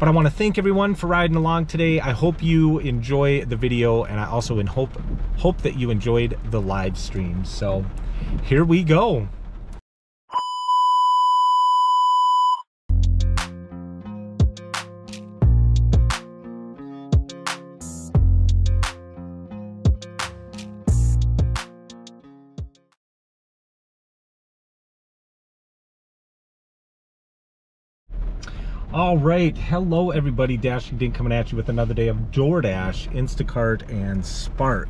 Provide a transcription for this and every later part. But I want to thank everyone for riding along today. I hope you enjoy the video, and I also hope that you enjoyed the live stream. So here we go. All right, hello everybody, Dashing Dink coming at you with another day of DoorDash, Instacart, and Spark.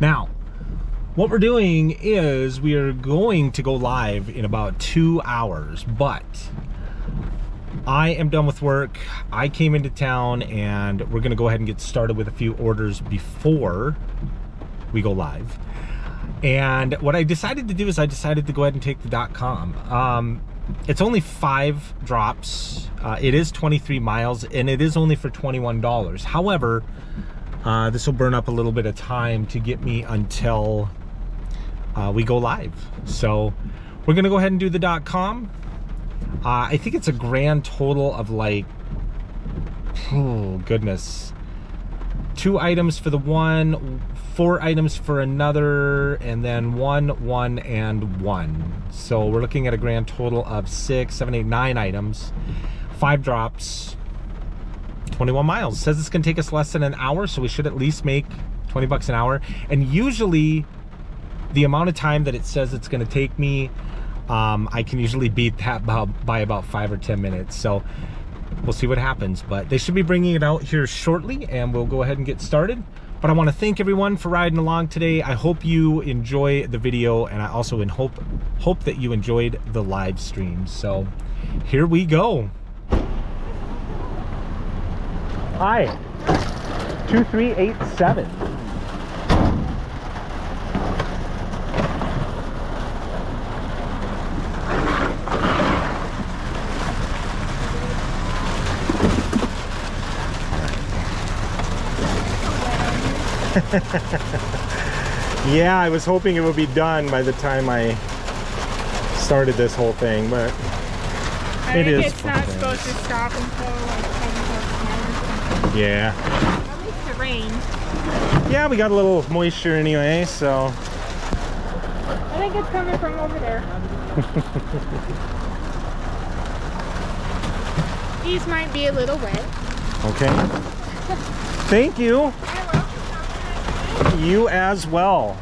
Now, what we're doing is we are going to go live in about 2 hours, but I am done with work. I came into town and we're gonna go ahead and get started with a few orders before we go live. And what I decided to do is I decided to go ahead and take the .com. It's only 5 drops. It is 23 miles and it is only for $21. However, this will burn up a little bit of time to get me until we go live. So we're gonna go ahead and do the .com. I think it's a grand total of like, oh goodness, 2 items for the one, 4 items for another, and then 1, 1, and 1. So we're looking at a grand total of 6, 7, 8, 9 items, 5 drops, 21 miles. It says it's gonna take us less than an hour, so we should at least make 20 bucks an hour. And usually the amount of time that it says it's gonna take me, I can usually beat that by about 5 or 10 minutes. So we'll see what happens, but they should be bringing it out here shortly and we'll go ahead and get started. But I want to thank everyone for riding along today. I hope you enjoy the video, and I also hope that you enjoyed the live stream. So here we go. Hi, 2387. Yeah, I was hoping it would be done by the time I started this whole thing, but I think it is. It's not supposed to stop until like 10 o'clock. Yeah. At least it rained. Yeah, we got a little moisture anyway, so. I think it's coming from over there. These might be a little wet. Okay. Thank you. You as well.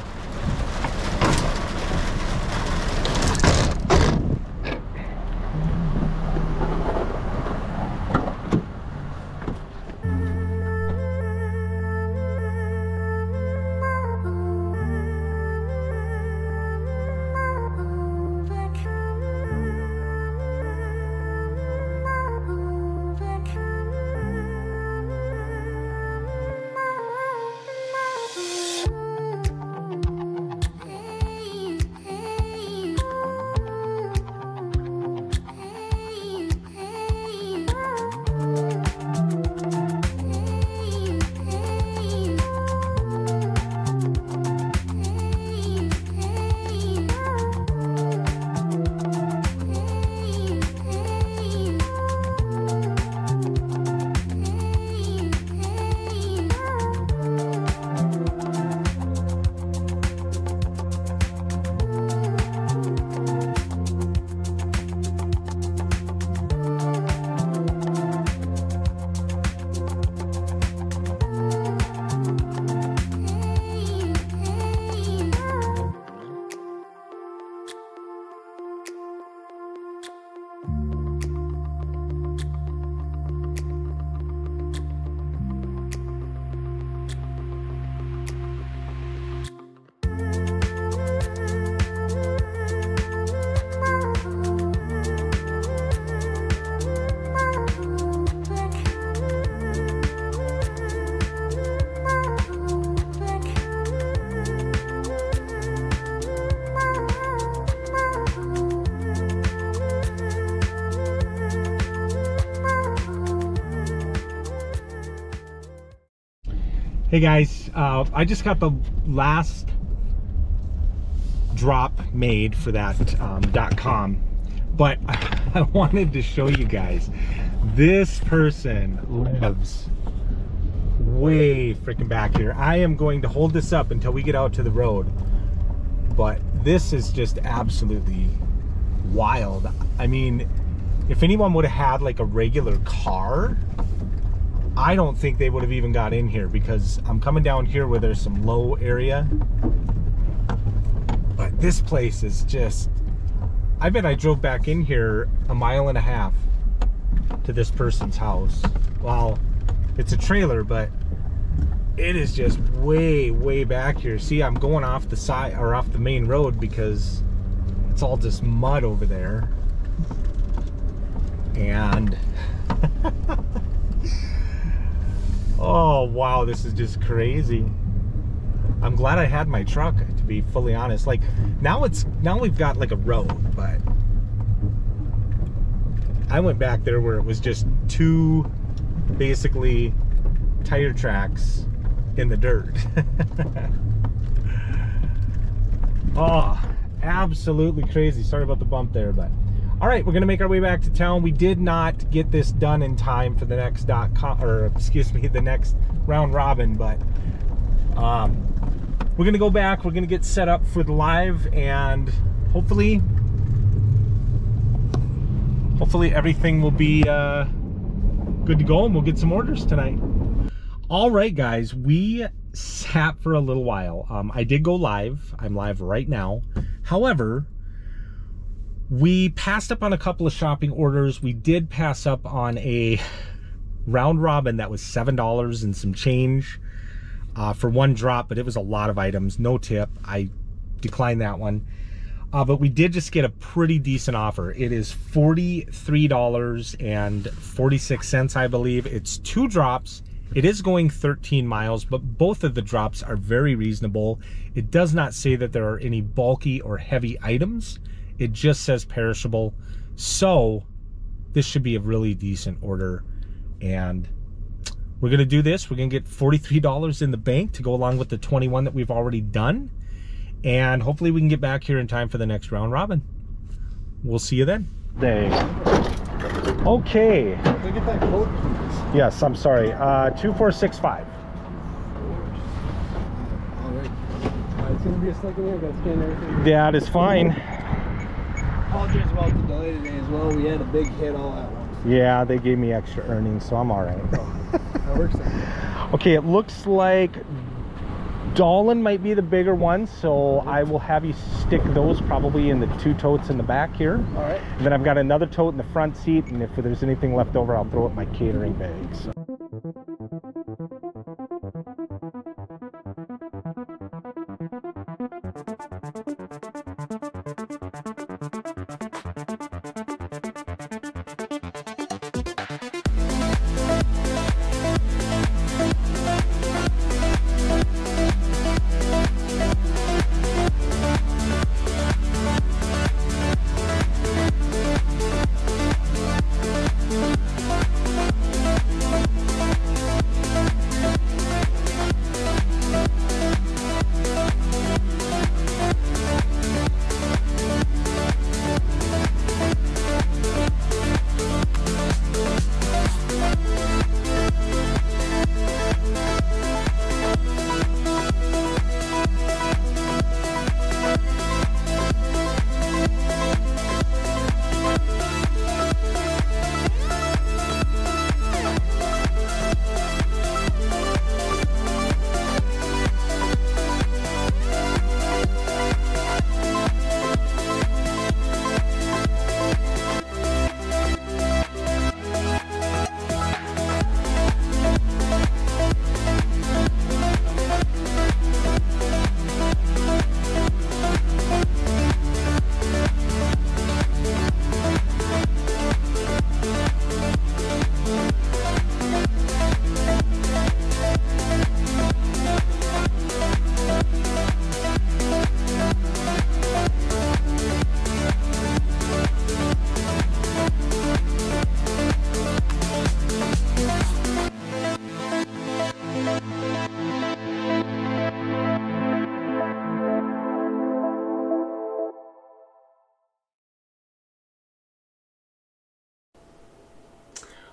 Hey guys, I just got the last drop made for that .com, but I wanted to show you guys This person lives way freaking back here. I am going to hold this up until we get out to the road, but this is just absolutely wild. I mean, if anyone would have had like a regular car, I don't think they would have even got in here, because I'm coming down here where there's some low area. But this place is just, I bet I drove back in here 1.5 miles to this person's house. Wow, it's a trailer, but it is just way, way back here. See, I'm going off the side or off the main road because it's all just mud over there. And oh wow, this is just crazy. I'm glad I had my truck, to be fully honest. Like now we've got like a road, but I went back there where it was just two basically tire tracks in the dirt. Oh, absolutely crazy. Sorry about the bump there, but all right, we're gonna make our way back to town. We did not get this done in time for the next the next round robin, but we're gonna go back. We're gonna get set up for the live, and hopefully everything will be good to go, and we'll get some orders tonight. All right, guys, we sat for a little while. I did go live. I'm live right now. However, we passed up on a couple of shopping orders. We did pass up on a round robin that was $7 and some change for one drop, but it was a lot of items, no tip. I declined that one. But we did just get a pretty decent offer. It is $43.46, I believe. It's two drops. It is going 13 miles, but both of the drops are very reasonable. It does not say that there are any bulky or heavy items. It just says perishable, so this should be a really decent order, and we're gonna do this. We're gonna get $43 in the bank to go along with the 21 that we've already done, and hopefully we can get back here in time for the next round robin. We'll see you then. Okay. Can I get that code, please? Yes, I'm sorry. 2465. All right. It's gonna be a second here. I gotta scan everything. That is fine. Apologies about the delay today as well. We had a big hit all at once. Yeah, they gave me extra earnings, so I'm all right. That works out. Okay, it looks like Dolan might be the bigger one, so I will have you stick those probably in the two totes in the back here. All right. And then I've got another tote in the front seat, and if there's anything left over, I'll throw it in my catering bag. So.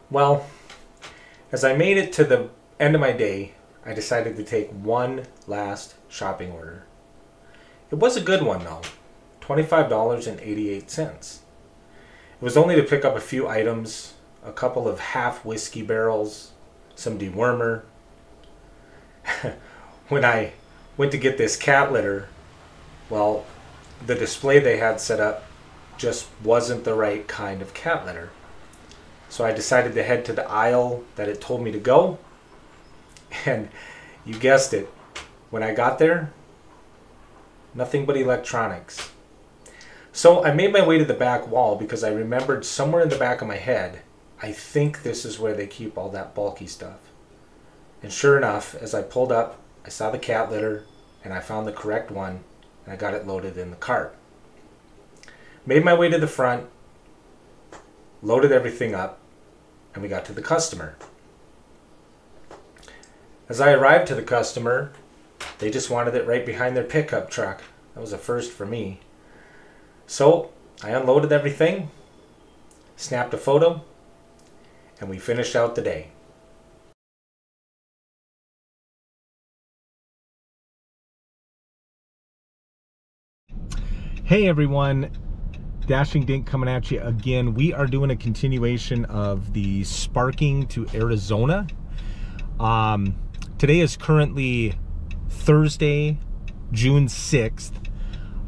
Well, as I made it to the end of my day, I decided to take one last shopping order. It was a good one though, $25.88. It was only to pick up a few items, a couple of half whiskey barrels, some dewormer. When I went to get this cat litter, well, the display they had set up just wasn't the right kind of cat litter. So I decided to head to the aisle that it told me to go. And you guessed it, when I got there, nothing but electronics. So I made my way to the back wall because I remembered somewhere in the back of my head, I think this is where they keep all that bulky stuff. And sure enough, as I pulled up, I saw the cat litter and I found the correct one and I got it loaded in the cart. Made my way to the front, loaded everything up, and we got to the customer. As I arrived to the customer, they just wanted it right behind their pickup truck. That was a first for me. So I unloaded everything, snapped a photo, and we finished out the day. Hey everyone, Dashing Dink coming at you again. We are doing a continuation of the Sparking to Arizona. Today is currently Thursday, June 6th.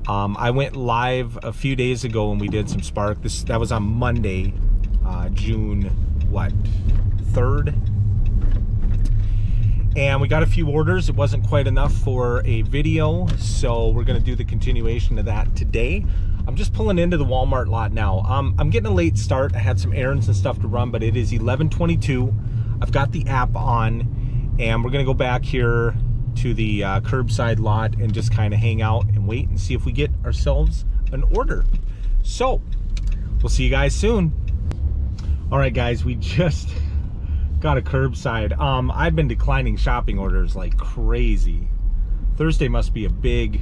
I went live a few days ago when we did some Spark. That was on Monday, June, 3rd. And we got a few orders. It wasn't quite enough for a video, so we're gonna do the continuation of that today. I'm just pulling into the Walmart lot now. I'm getting a late start. I had some errands and stuff to run, but it is 11:22. I've got the app on, and we're gonna go back here to the curbside lot and just kind of hang out and wait and see if we get ourselves an order. So we'll see you guys soon. All right guys, we just got a curbside. I've been declining shopping orders like crazy. Thursday must be a big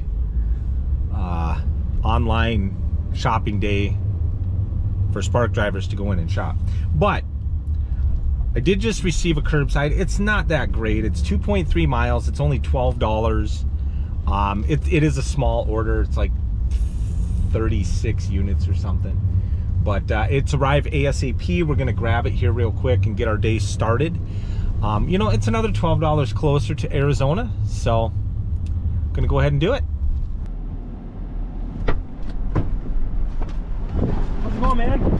online shopping day for Spark drivers to go in and shop. But I did just receive a curbside. It's not that great. It's 2.3 miles. It's only $12. It is a small order. It's like 36 units or something. But it's arrived ASAP. We're gonna grab it here real quick and get our day started. You know, it's another $12 closer to Arizona. So I'm gonna go ahead and do it. How's it going, man?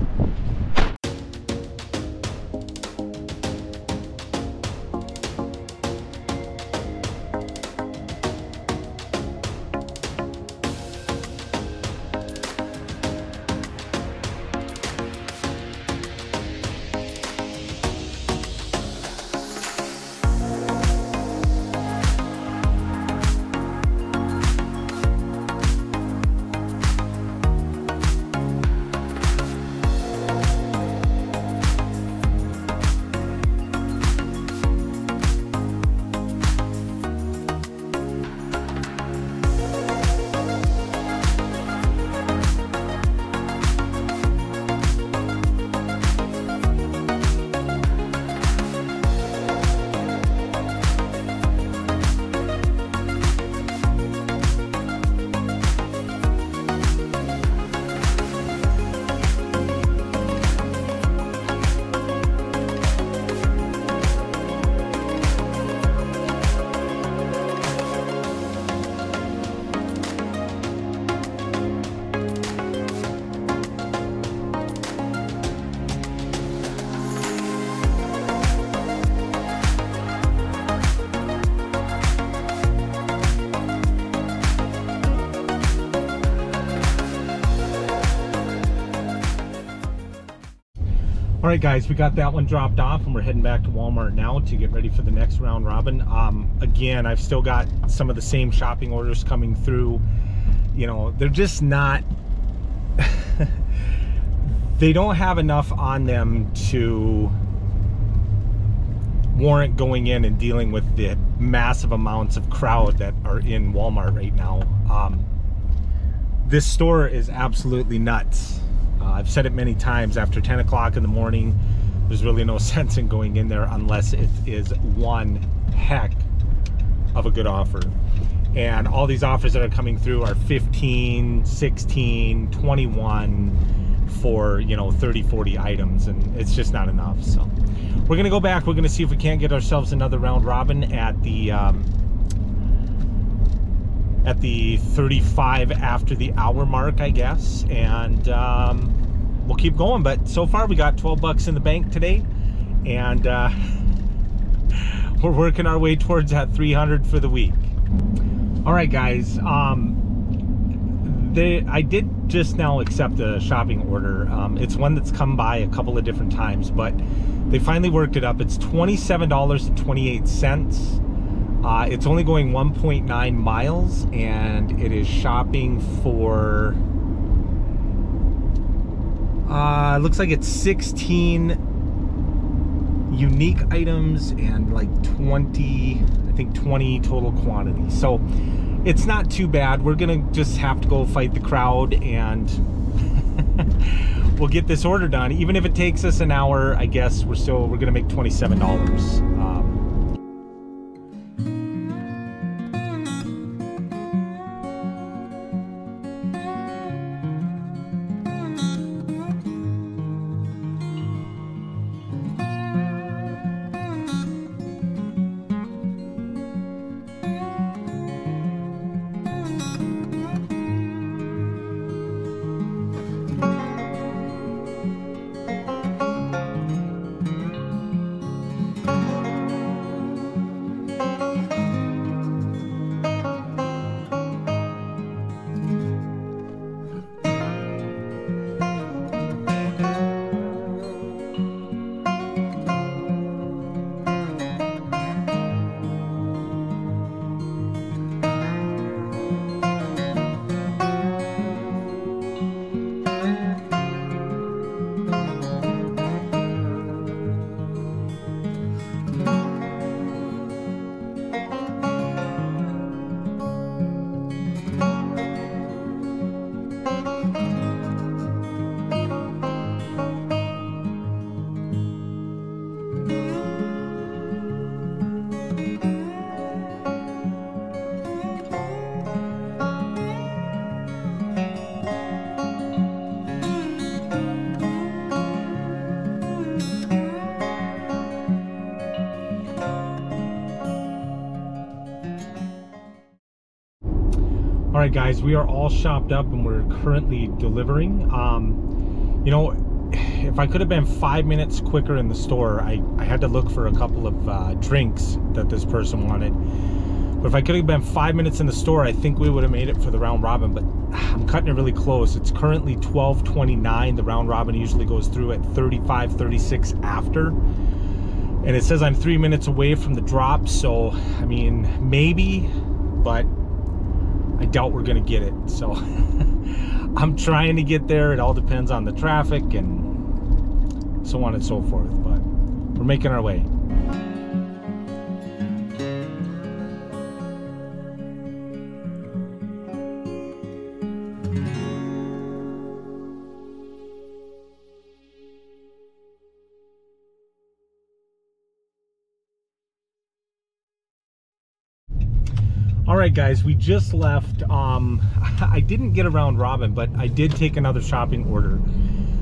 All right guys, we got that one dropped off and we're heading back to Walmart now to get ready for the next round robin. Again, I've still got some of the same shopping orders coming through. You know, they're just not, they don't have enough on them to warrant going in and dealing with the massive amounts of crowd that are in Walmart right now. This store is absolutely nuts. I've said it many times. After 10 o'clock in the morning, There's really no sense in going in there unless it is one heck of a good offer. And all these offers that are coming through are 15, 16, 21 for, 30, 40 items, and it's just not enough. So we're gonna go back, we're gonna see if we can't get ourselves another round robin at the 35 after the hour mark, I guess. And we'll keep going, but so far we got $12 in the bank today, and we're working our way towards that 300 for the week. All right, guys, I did just now accept a shopping order. It's one that's come by a couple of different times, but they finally worked it up. It's $27.28. It's only going 1.9 miles, and it is shopping for, looks like it's 16 unique items and like 20 total quantity. So it's not too bad. We're gonna just have to go fight the crowd, and we'll get this order done. Even if it takes us an hour, I guess we're gonna make $27. All right, guys, we are all shopped up and we're currently delivering. If I could have been 5 minutes quicker in the store, I had to look for a couple of drinks that this person wanted. But if I could have been 5 minutes in the store, I think we would have made it for the round robin, but I'm cutting it really close. It's currently 12:29. The round robin usually goes through at 35, 36 after. And it says I'm 3 minutes away from the drop, so I mean, maybe, but I doubt we're gonna get it. So I'm trying to get there. It all depends on the traffic and so on and so forth, but we're making our way. All right, guys, we just left. I didn't get a round robin, but I did take another shopping order.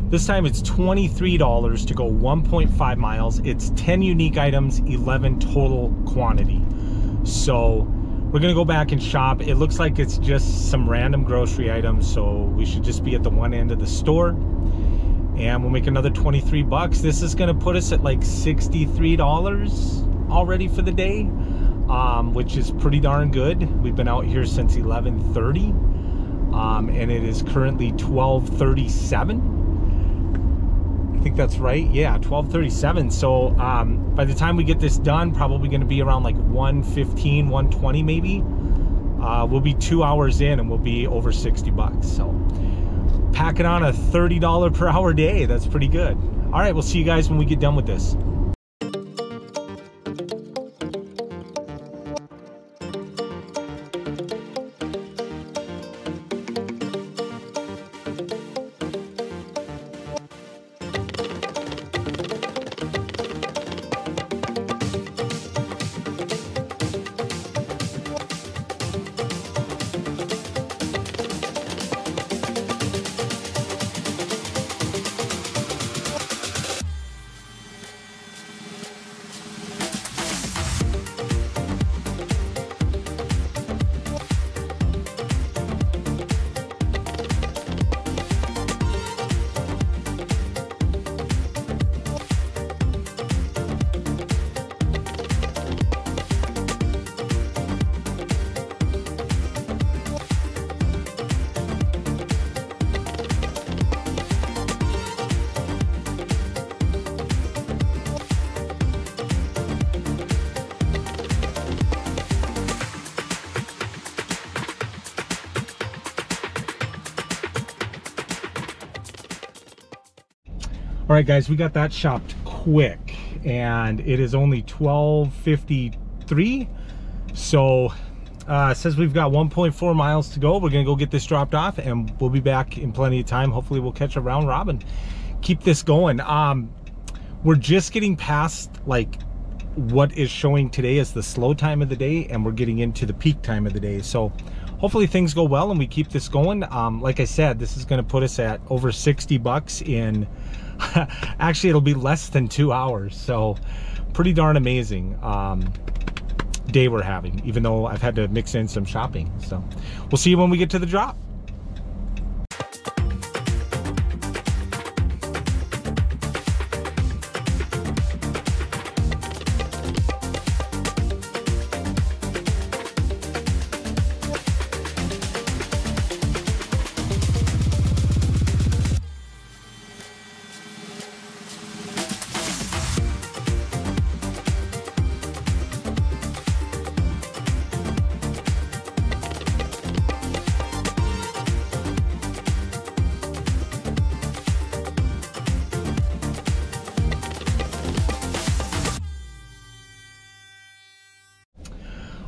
This time it's $23 to go 1.5 miles. It's 10 unique items, 11 total quantity. So we're gonna go back and shop. It looks like it's just some random grocery items, so we should just be at the one end of the store. And we'll make another $23. This is gonna put us at like $63 already for the day. Which is pretty darn good. We've been out here since 11:30, and it is currently 12:37. I think that's right. Yeah, 12:37. So by the time we get this done, probably going to be around like 1:15, 1:20 maybe. We'll be 2 hours in, and we'll be over $60. So packing on a $30 per hour day. That's pretty good. All right, we'll see you guys when we get done with this. All right, guys, we got that shopped quick, and it is only $12.53. So says we've got 1.4 miles to go. We're gonna go get this dropped off, and we'll be back in plenty of time. Hopefully we'll catch a round robin, keep this going. We're just getting past like what is showing today as the slow time of the day, and we're getting into the peak time of the day. So hopefully things go well and we keep this going. Like I said, this is going to put us at over 60 bucks in actually it'll be less than 2 hours. So pretty darn amazing day we're having, even though I've had to mix in some shopping. So we'll see you when we get to the drop.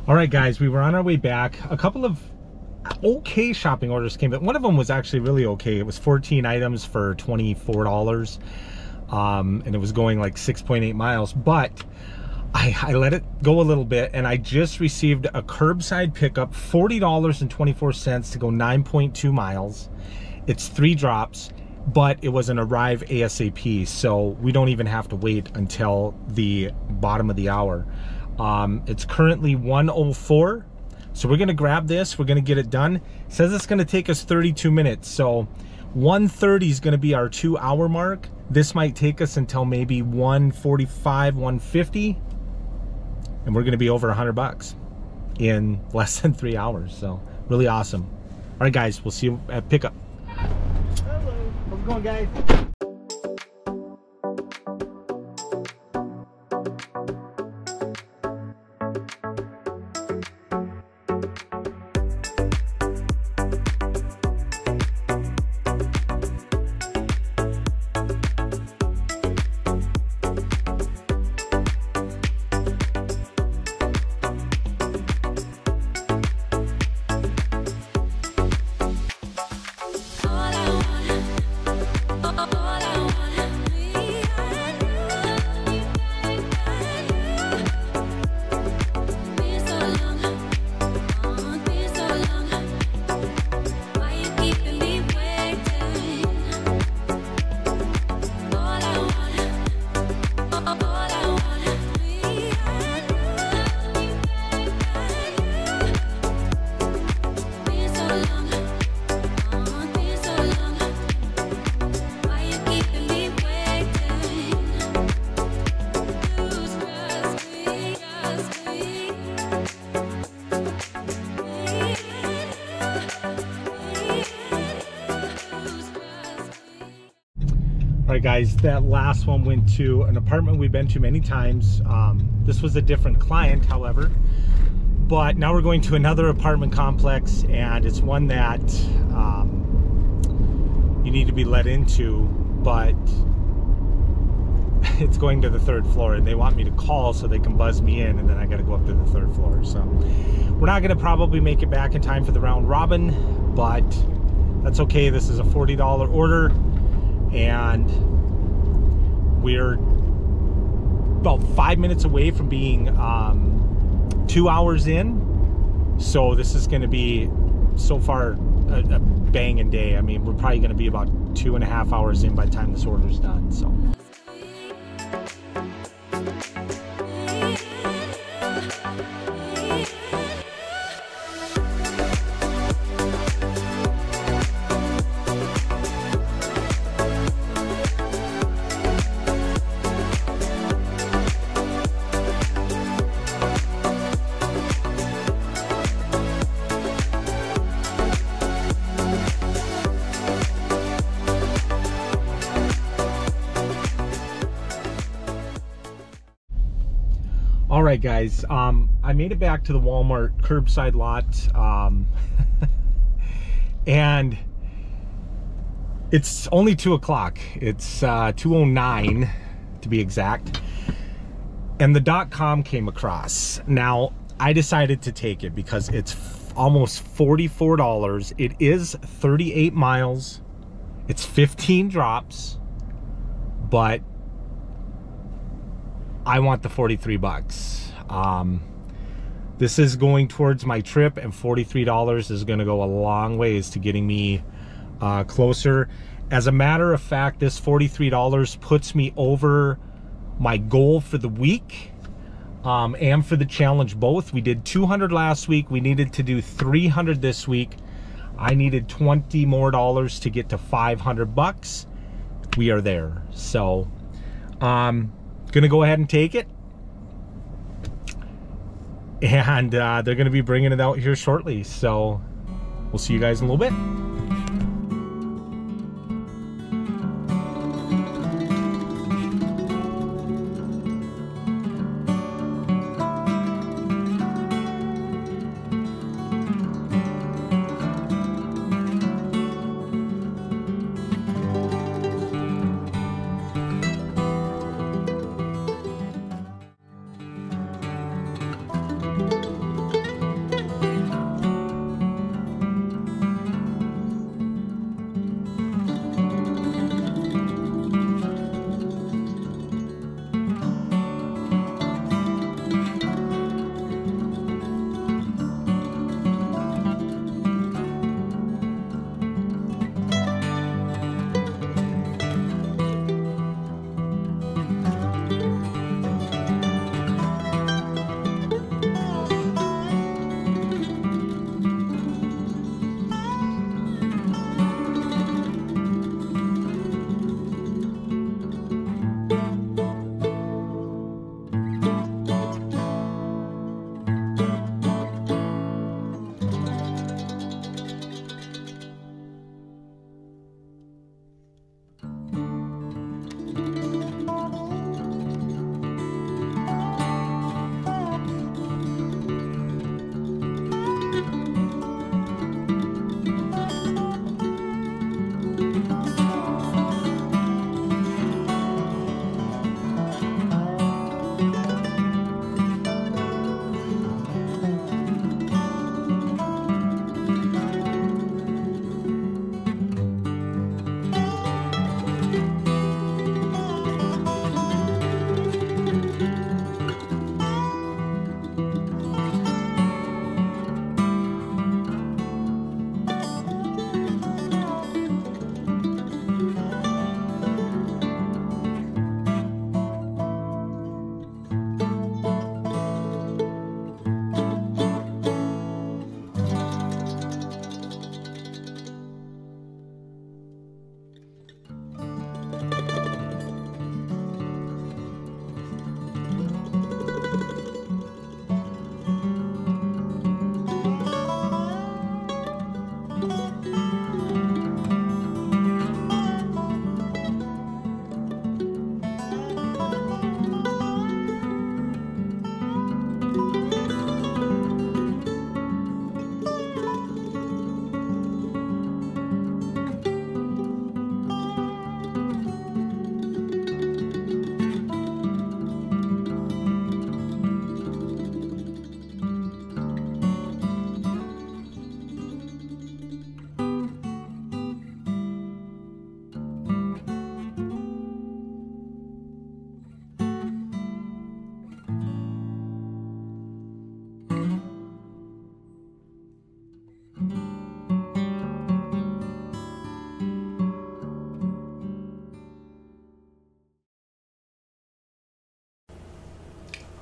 All right, guys, we were on our way back. A couple of okay shopping orders came in. One of them was actually really okay. It was 14 items for $24, and it was going like 6.8 miles. But I let it go a little bit, and I just received a curbside pickup, $40.24 to go 9.2 miles. It's 3 drops, but it was an arrive ASAP, so we don't even have to wait until the bottom of the hour. It's currently 1:04, so we're gonna grab this, we're gonna get it done. It says it's gonna take us 32 minutes, so 1:30 is gonna be our 2 hour mark. This might take us until maybe 1:45, 1:50, and we're gonna be over 100 bucks in less than 3 hours, so really awesome. All right, guys, we'll see you at pickup. Hello, how's it going, guys? Guys, that last one went to an apartment we've been to many times. This was a different client, however, but now we're going to another apartment complex, and it's one that you need to be let into, but it's going to the 3rd floor, and they want me to call so they can buzz me in, and then I got to go up to the 3rd floor. So we're not going to probably make it back in time for the round robin, but that's okay. This is a $40 order, and we're about 5 minutes away from being 2 hours in. So this is going to be so far a banging day. I mean, we're probably going to be about 2.5 hours in by the time this order's done. So all right, guys, I made it back to the Walmart curbside lot, and It's only 2 o'clock. It's 2:09 to be exact. And the .com came across. Now, I decided to take it because it's almost $44. It is 38 miles. It's 15 drops, but I want the 43 bucks. This is going towards my trip, and $43 is gonna go a long ways to getting me closer. As a matter of fact, this $43 puts me over my goal for the week and for the challenge both. We did 200 last week. We needed to do 300 this week. I needed $20 more to get to 500 bucks. We are there. So, gonna go ahead and take it. And they're gonna be bringing it out here shortly. So we'll see you guys in a little bit.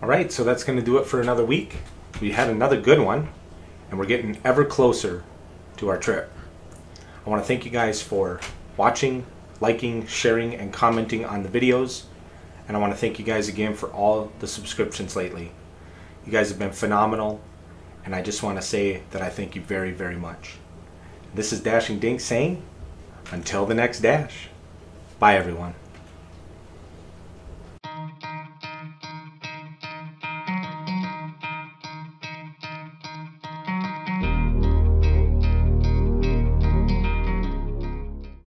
All right, so that's going to do it for another week. We had another good one, and we're getting ever closer to our trip. I want to thank you guys for watching, liking, sharing, and commenting on the videos. And I want to thank you guys again for all the subscriptions lately. You guys have been phenomenal, and I just want to say that I thank you very, very much. This is Dashing Dink saying, until the next dash. Bye, everyone.